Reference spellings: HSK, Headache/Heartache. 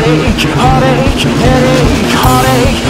Headache, heartache, headache, heartache.